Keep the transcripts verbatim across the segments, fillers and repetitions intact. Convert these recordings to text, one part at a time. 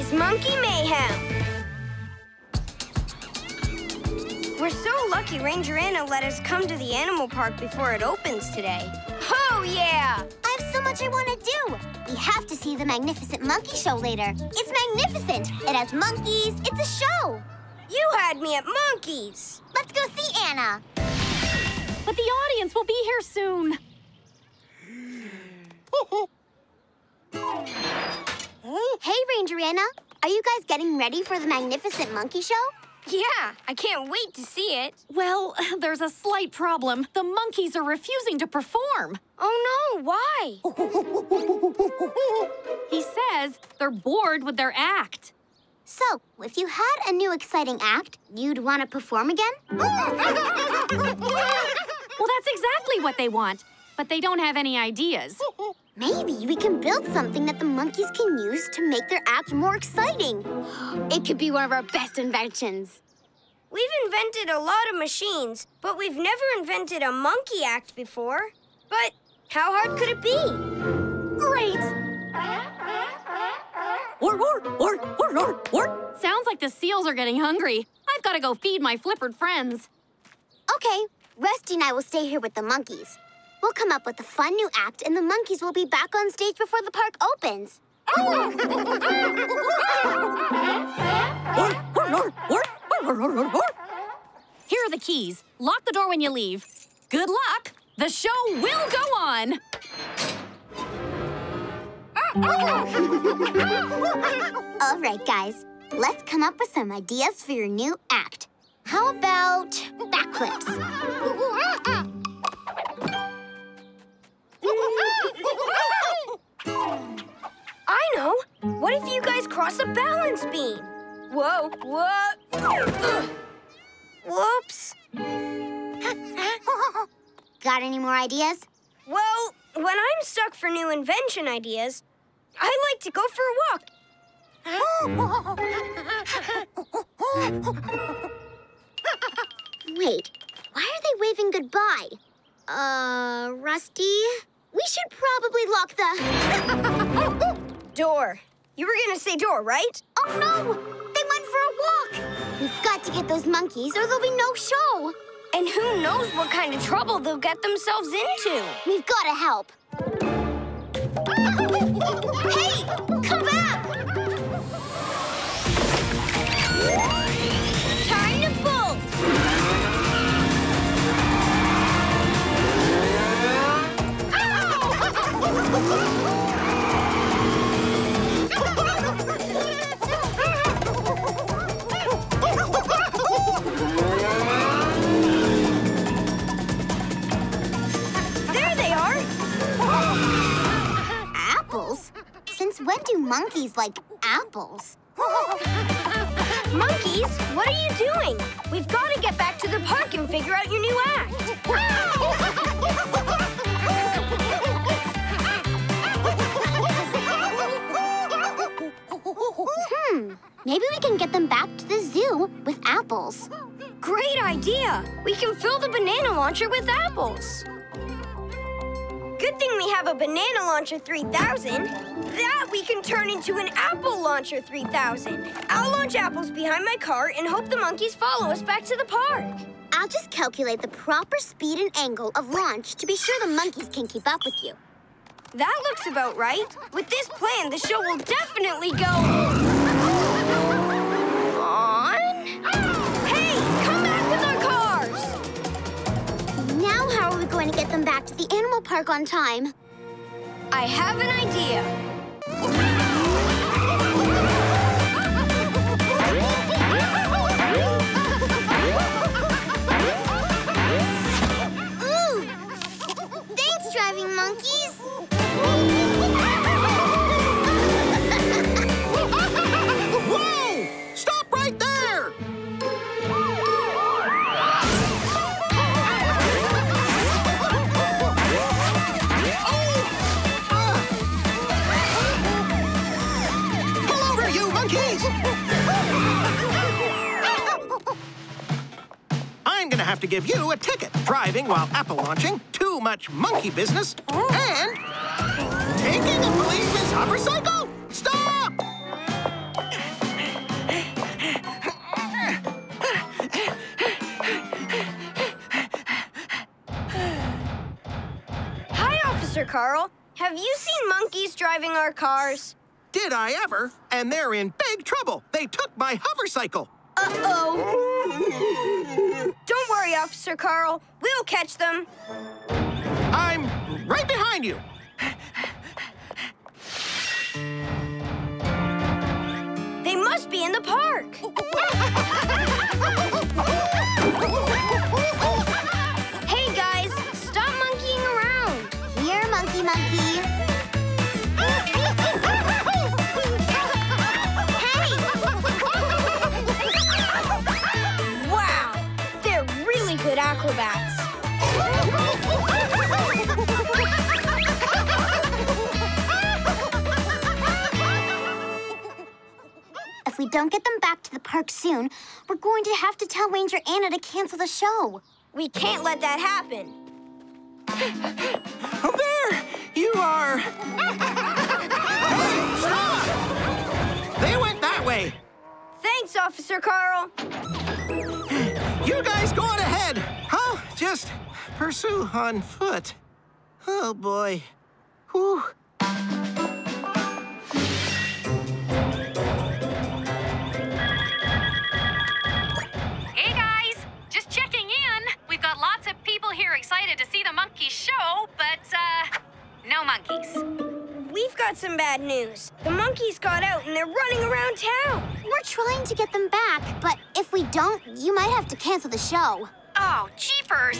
Rusty's Monkey Mayhem. We're so lucky Ranger Anna let us come to the animal park before it opens today. Oh, yeah! I have so much I want to do. We have to see the Magnificent Monkey Show later. It's magnificent. It has monkeys. It's a show. You had me at monkeys. Let's go see Anna. But the audience will be here soon. Hey, Ranger Anna. Are you guys getting ready for the Magnificent Monkey Show? Yeah, I can't wait to see it. Well, there's a slight problem. The monkeys are refusing to perform. Oh, no, why? He says they're bored with their act. So, if you had a new exciting act, you'd want to perform again? Well, that's exactly what they want, but they don't have any ideas. Maybe we can build something that the monkeys can use to make their act more exciting. It could be one of our best inventions. We've invented a lot of machines, but we've never invented a monkey act before. But how hard could it be? Great! Or, or, or, or, or, or. Sounds like the seals are getting hungry. I've got to go feed my flippered friends. Okay, Rusty and I will stay here with the monkeys. We'll come up with a fun new act, and the monkeys will be back on stage before the park opens. Here are the keys. Lock the door when you leave. Good luck. The show will go on. All right, guys. Let's come up with some ideas for your new act. How about backflips? I know! What if you guys cross a balance beam? Whoa, whoa! Ugh. Whoops! Got any more ideas? Well, when I'm stuck for new invention ideas, I like to go for a walk. Wait, why are they waving goodbye? Uh, Rusty? We should probably lock the... door. You were gonna say door, right? Oh, no! They went for a walk! We've got to get those monkeys or there'll be no show. And who knows what kind of trouble they'll get themselves into. We've got to help. Hey! Come back! Time to bolt! There they are! Apples? Since when do monkeys like apples? Monkeys, what are you doing? We've got to get back to the park and figure out your new act. Hmm, maybe we can get them back to the zoo with apples. Great idea! We can fill the banana launcher with apples. Good thing we have a Banana Launcher three thousand. That we can turn into an Apple Launcher three thousand. I'll launch apples behind my car and hope the monkeys follow us back to the park. I'll just calculate the proper speed and angle of launch to be sure the monkeys can keep up with you. That looks about right. With this plan, the show will definitely go... on? Hey, come back with our cars! Now how are we going to get them back to the animal park on time? I have an idea. Ooh! Thanks, driving monkeys! Whoa! Stop right there! Oh. Pull over, you monkeys! I'm gonna have to give you a ticket. Driving while apple launching, too much monkey business, and... taking a policeman's motorcycle? Stop! Carl, have you seen monkeys driving our cars? Did I ever? And they're in big trouble. They took my hovercycle. Uh-oh. Don't worry, Officer Carl. We'll catch them. I'm right behind you. They must be in the park. Hey, guys, stop monkeying around. Here, monkey, monkey. Hey! Wow, they're really good acrobats. If we don't get them back to the park soon, we're going to have to tell Ranger Anna to cancel the show. We can't let that happen. Oh, there you are. Hey, stop! They went that way. Thanks, Officer Carl. You guys go on ahead. I'll just pursue on foot. Oh, boy. Whew. Excited to see the monkey show, but, uh, no monkeys. We've got some bad news. The monkeys got out and they're running around town. We're trying to get them back, but if we don't, you might have to cancel the show. Oh, jeepers.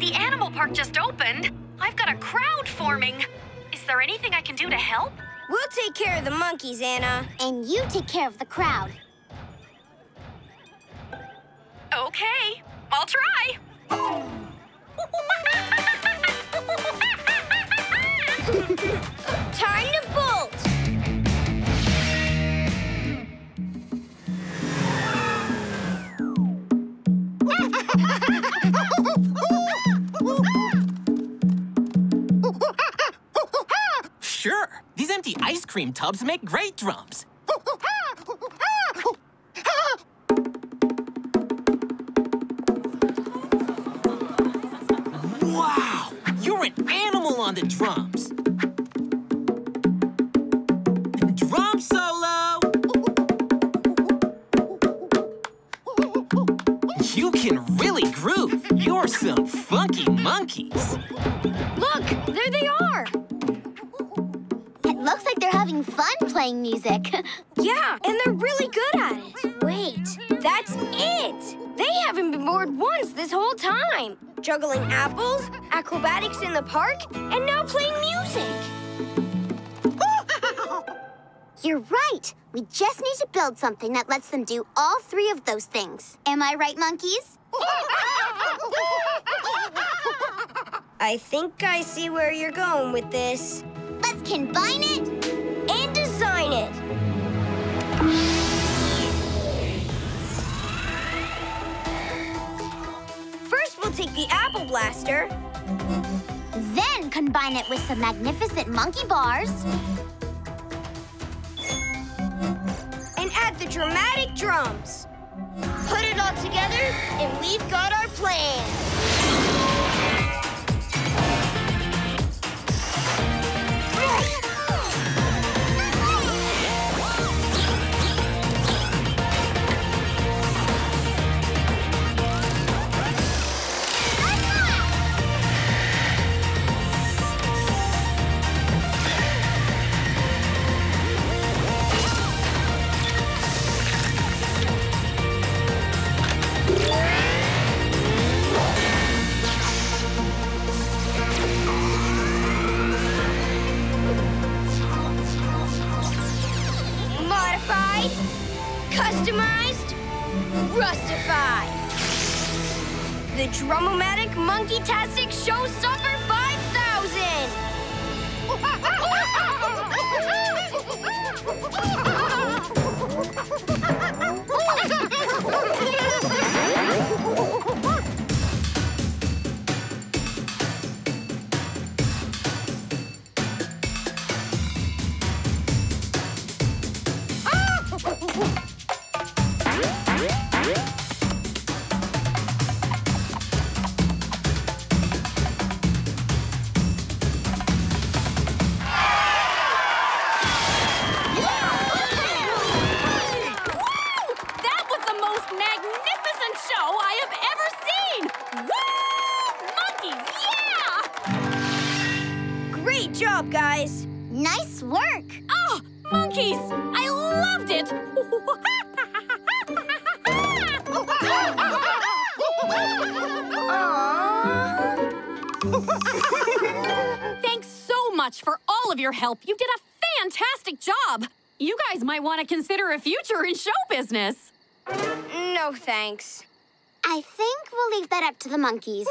The animal park just opened. I've got a crowd forming. Is there anything I can do to help? We'll take care of the monkeys, Anna. And you take care of the crowd. Okay, I'll try. Oh. Time to bolt! Sure, these empty ice cream tubs make great drums. Wow, you're an animal on the drums. Drum solo! You can really groove. You're some funky monkeys. Look, there they are. It looks like they're having fun playing music. Yeah, and they're really good at it. Wait, that's it. They haven't been bored once this whole time. Juggling apples, acrobatics in the park, and now playing music. You're right. We just need to build something that lets them do all three of those things. Am I right, monkeys? I think I see where you're going with this. Let's combine it and design it. We'll take the Apple Blaster. Then combine it with some magnificent monkey bars. And add the dramatic drums. Put it all together, and we've got our plan. Customized, Rustified. The Drumbomatic Monkey-tastic Showstopper five thousand. cookies! I loved it! Thanks so much for all of your help. You did a fantastic job. You guys might want to consider a future in show business. No, thanks. I think we'll leave that up to the monkeys.